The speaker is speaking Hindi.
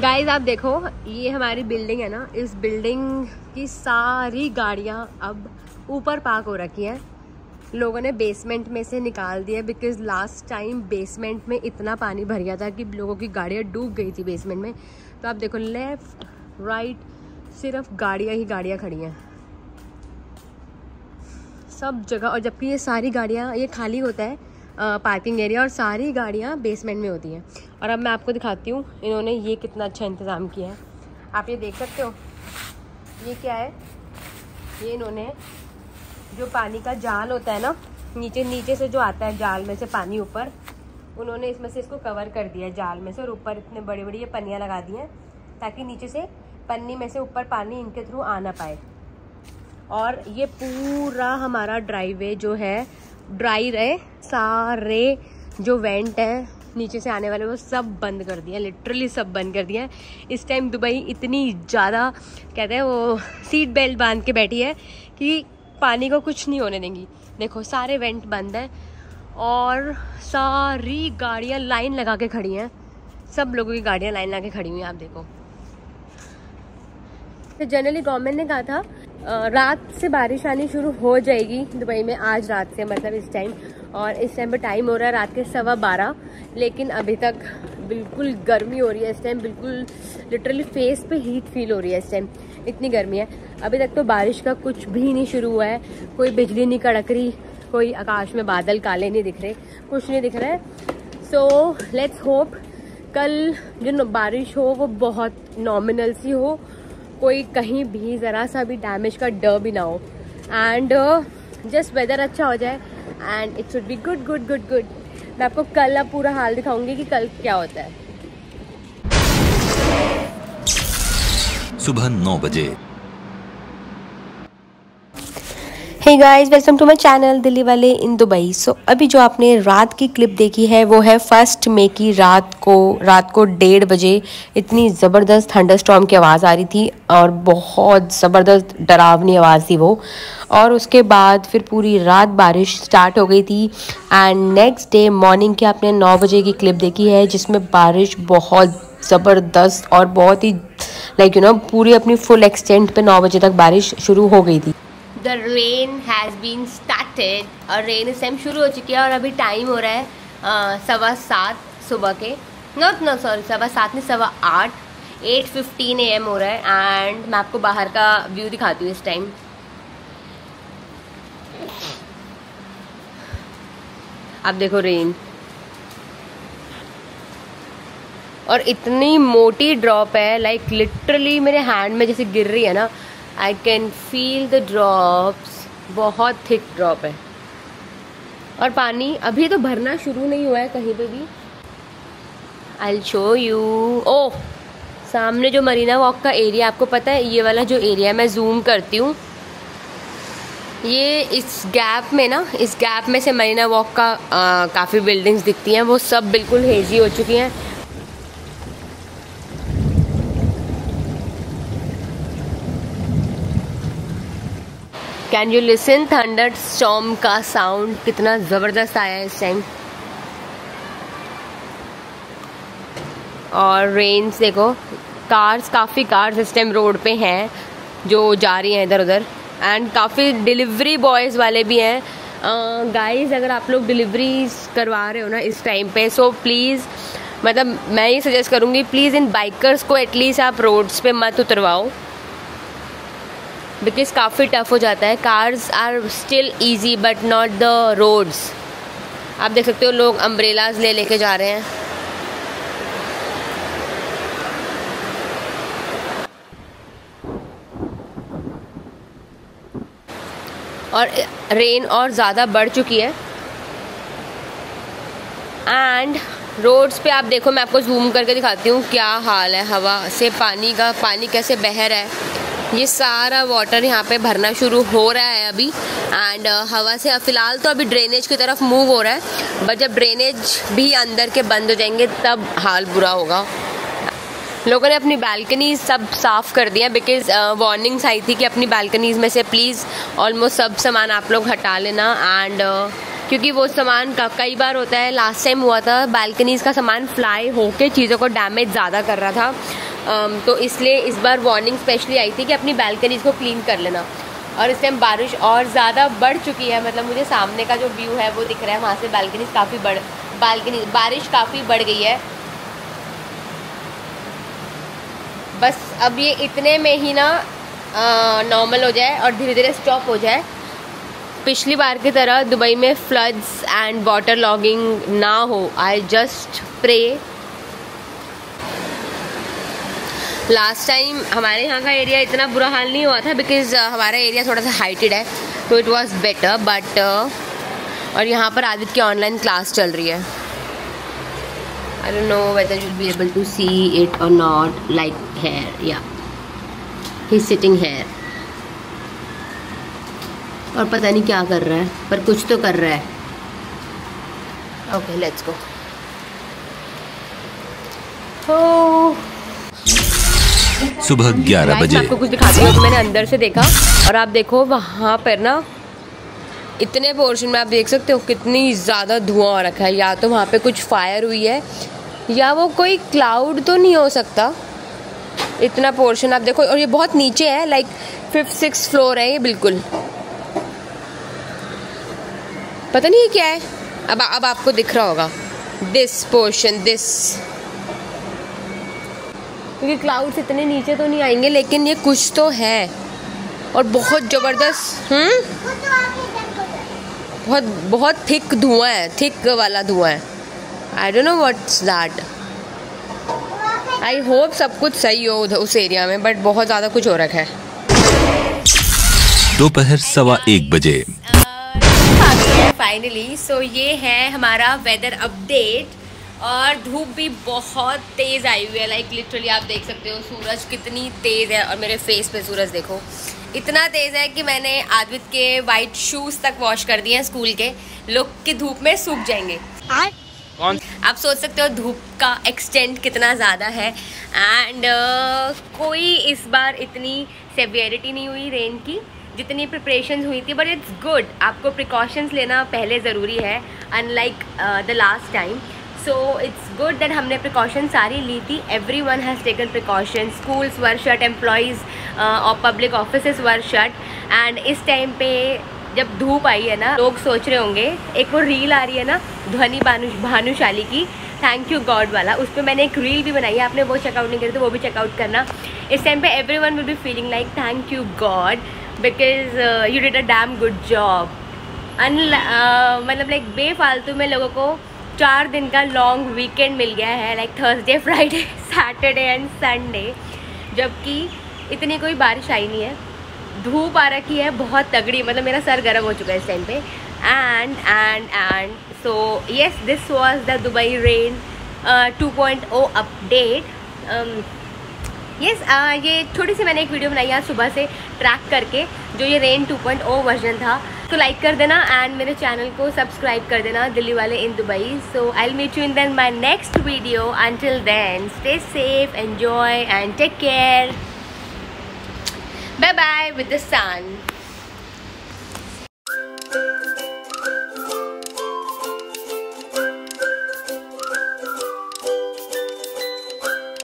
गाइज आप देखो, ये हमारी बिल्डिंग है ना, इस बिल्डिंग की सारी गाड़ियाँ अब ऊपर पार्क हो रखी हैं। लोगों ने बेसमेंट में से निकाल दिया बिकॉज लास्ट टाइम बेसमेंट में इतना पानी भर गया था कि लोगों की गाड़ियाँ डूब गई थी बेसमेंट में। तो आप देखो लेफ़्ट राइट सिर्फ गाड़ियाँ ही गाड़ियाँ खड़ी हैं सब जगह। और जबकि ये सारी गाड़ियाँ, ये खाली होता है पार्किंग एरिया और सारी गाड़ियाँ बेसमेंट में होती हैं। और अब मैं आपको दिखाती हूँ इन्होंने ये कितना अच्छा इंतज़ाम किया है। आप ये देख सकते हो ये क्या है, ये इन्होंने जो पानी का जाल होता है ना, नीचे से जो आता है जाल में से पानी ऊपर, उन्होंने इसमें से इसको कवर कर दिया है जाल में से। और ऊपर इतने बड़ी बड़ी ये पन्नियाँ लगा दी हैं ताकि नीचे से पन्नी में से ऊपर पानी इनके थ्रू आ ना पाए। और ये पूरा हमारा ड्राइवे जो है ड्राई रहे, सारे जो वेंट हैं नीचे से आने वाले वो सब बंद कर दिए, लिटरली सब बंद कर दिए। इस टाइम दुबई इतनी ज़्यादा कहते हैं वो सीट बेल्ट बांध के बैठी है कि पानी को कुछ नहीं होने देंगी। देखो सारे वेंट बंद हैं और सारी गाड़ियाँ लाइन लगा के खड़ी हैं, सब लोगों की गाड़ियाँ लाइन लगा के खड़ी हुई हैं। आप देखो तो जनरली गवर्नमेंट ने कहा था रात से बारिश आनी शुरू हो जाएगी दुबई में, आज रात से मतलब इस टाइम। और इस टाइम पर टाइम हो रहा है रात के 12:15, लेकिन अभी तक बिल्कुल गर्मी हो रही है इस टाइम, बिल्कुल लिटरली फेस पे हीट फील हो रही है इस टाइम, इतनी गर्मी है। अभी तक तो बारिश का कुछ भी नहीं शुरू हुआ है, कोई बिजली नहीं कड़क रही, कोई आकाश में बादल काले नहीं दिख रहे, कुछ नहीं दिख रहा है। सो लेट्स होप कल जो बारिश हो वो बहुत नॉमिनल सी हो, कोई कहीं भी ज़रा सा भी डैमेज का डर भी ना हो, एंड जस्ट वेदर अच्छा हो जाए and it should be good good good good. मैं आपको कल अब पूरा हाल दिखाऊंगी कि कल क्या होता है। सुबह 9 बजे। Hey guys, welcome to my channel Delhi वाले इन दुबई। सो अभी जो आपने रात की क्लिप देखी है वो है 1 मई की रात को 1:30 बजे इतनी ज़बरदस्त थंडरस्टॉर्म की आवाज़ आ रही थी और बहुत ज़बरदस्त डरावनी आवाज़ थी वो। और उसके बाद फिर पूरी रात बारिश स्टार्ट हो गई थी एंड नेक्स्ट डे मॉर्निंग की आपने 9 बजे की क्लिप देखी है जिसमें बारिश बहुत ज़बरदस्त और बहुत ही पूरी अपनी फुल एक्सटेंट पर 9 बजे तक बारिश शुरू हो गई थी। The rain has been started और रेन इस टाइम शुरू हो चुकी है। और अभी टाइम हो रहा है 7:15 सुबह के, सॉरी 7:15 नहीं 7:08, 8:15 AM हो रहा है। एंड मैं आपको बाहर का व्यू दिखाती हूँ इस टाइम। आप देखो रेन, और इतनी मोटी ड्रॉप है लिटरली मेरे हैंड में जैसे गिर रही है ना, I can feel the drops, बहुत थिक ड्रॉप है। और पानी अभी तो भरना शुरू नहीं हुआ है कहीं पे भी। I will show you. Oh, सामने जो मरीना वॉक का एरिया आपको पता है, ये वाला जो एरिया, मैं जूम करती हूँ, ये इस गैप में ना, इस गैप में से मरीना वॉक का काफ़ी बिल्डिंग्स दिखती हैं, वो सब बिल्कुल हेजी हो चुकी हैं। कैन यू लिसन थंडरस्टॉर्म का साउंड कितना ज़बरदस्त आया है इस टाइम। और रेन्स देखो, काफ़ी कार्स इस टाइम रोड पे हैं जो जा रही हैं इधर उधर, एंड काफ़ी डिलीवरी बॉयज़ वाले भी हैं। गाइस अगर आप लोग डिलीवरीज करवा रहे हो ना इस टाइम पे, सो प्लीज़ मैं ये सजेस्ट करूँगी, प्लीज़ इन बाइकर्स को एटलीस्ट आप रोड्स पे मत उतरवाओ बिकॉज काफ़ी टफ हो जाता है। Cars are still easy but not the roads. आप देख सकते हो लोग अम्ब्रेलाज लेके जा रहे हैं। और रेन और ज़्यादा बढ़ चुकी है एंड रोड्स पे आप देखो, मैं आपको जूम करके दिखाती हूँ क्या हाल है हवा से, पानी का, पानी कैसे बह रहा है। ये सारा वाटर यहाँ पे भरना शुरू हो रहा है अभी एंड हवा से। फ़िलहाल तो अभी ड्रेनेज की तरफ मूव हो रहा है, बट जब ड्रेनेज भी अंदर के बंद हो जाएंगे तब हाल बुरा होगा। लोगों ने अपनी बालकनी सब साफ़ कर दिया बिकॉज वार्निंग्स आई थी कि अपनी बालकनीज़ में से प्लीज़ ऑलमोस्ट सब सामान आप लोग हटा लेना, एंड क्योंकि वो सामान कई बार होता है, लास्ट टाइम हुआ था बालकनीज़ का सामान फ्लाई होके चीज़ों को डैमेज ज़्यादा कर रहा था। तो इसलिए इस बार वार्निंग स्पेशली आई थी कि अपनी बालकनीज को क्लीन कर लेना। और इस टाइम बारिश और ज़्यादा बढ़ चुकी है, मतलब मुझे सामने का जो व्यू है वो दिख रहा है, वहाँ से बालकनीज काफ़ी बारिश काफ़ी बढ़ गई है। बस अब ये इतने में ही ना नॉर्मल हो जाए और धीरे धीरे स्टॉप हो जाए। पिछली बार की तरह दुबई में फ्लड्स एंड वाटर लॉगिंग ना हो, I just pray. Last time हमारे यहाँ का एरिया इतना बुरा हाल नहीं हुआ था बिकॉज हमारा एरिया थोड़ा सा हाइटेड है, तो इट वाज बेटर। बट और यहाँ पर आदित्य की ऑनलाइन क्लास चल रही है। I don't know whether you will be able to see it और नॉट, लाइक हेयर या ही इज सिटिंग हेयर और पता नहीं क्या कर रहा है, पर कुछ तो कर रहा है। Okay let's go. सुबह 11 बजे आपको कुछ दिखाती हूँ। तो मैंने अंदर से देखा और आप देखो वहाँ पर ना इतने पोर्शन में आप देख सकते हो कितनी ज़्यादा धुआं हो रखा है। या तो वहाँ पे कुछ फायर हुई है या वो कोई क्लाउड तो नहीं हो सकता, इतना पोर्शन आप देखो। और ये बहुत नीचे है, लाइक 5th-6th फ्लोर है ये बिल्कुल। पता नहीं ये क्या है। अब आपको दिख रहा होगा दिस पोर्शन, दिस, क्योंकि क्लाउड्स इतने नीचे तो नहीं आएंगे लेकिन ये कुछ तो है। और बहुत ज़बरदस्त बहुत थिक धुआं है, थिक वाला धुआं है। I don't know what's that. I hope सब कुछ सही हो उस एरिया में, बट बहुत ज़्यादा कुछ हो रखा है। दोपहर 1:15 बजे फाइनली। सो ये है हमारा वेदर अपडेट। और धूप भी बहुत तेज़ आई हुई है, लाइक लिटरली आप देख सकते हो सूरज कितनी तेज़ है। और मेरे फेस पे सूरज देखो इतना तेज़ है कि मैंने आदित्य के वाइट शूज़ तक वॉश कर दिए हैं स्कूल के। लोग की धूप में सूख जाएंगे। आप सोच सकते हो धूप का एक्सटेंट कितना ज़्यादा है। एंड कोई इस बार इतनी सेवियरिटी नहीं हुई रेन की जितनी प्रिपरेशंस हुई थी, बट इट्स गुड। आपको प्रिकॉशंस लेना पहले ज़रूरी है, unlike the last time. So it's good that हमने प्रिकॉशन सारी ली थी। Every one has taken precaution. Schools were shut, employees और public office were shut. And इस टाइम पे जब धूप आई है ना, लोग सोच रहे होंगे, एक वो रील आ रही है ना ध्वनि भानुशाली की थैंक यू गॉड वाला, उस पर मैंने एक रील भी बनाई है। आपने वो चेकआउट नहीं करी तो वो भी चेकआउट करना। इस टाइम पे every one will be feeling like thank you God because you did a damn good job. मतलब लाइक बेफालतू में लोगों को 4 दिन का लॉन्ग वीकेंड मिल गया है, like Thursday, Friday, Saturday and Sunday, जबकि इतनी कोई बारिश आई नहीं है। धूप आ रखी है बहुत तगड़ी, मतलब मेरा सर गर्म हो चुका है इस टाइम पे। And so yes, this was the Dubai rain 2.0 update. Yes, ये छोटी सी मैंने एक वीडियो बनाई आज सुबह से ट्रैक करके, जो ये रेन 2.0 वर्जन था। तो लाइक कर देना एंड मेरे चैनल को सब्सक्राइब कर देना, दिल्ली वाले in Dubai. So I will meet you in then my next video. Until then stay safe, enjoy and take care. Bye bye with the sun.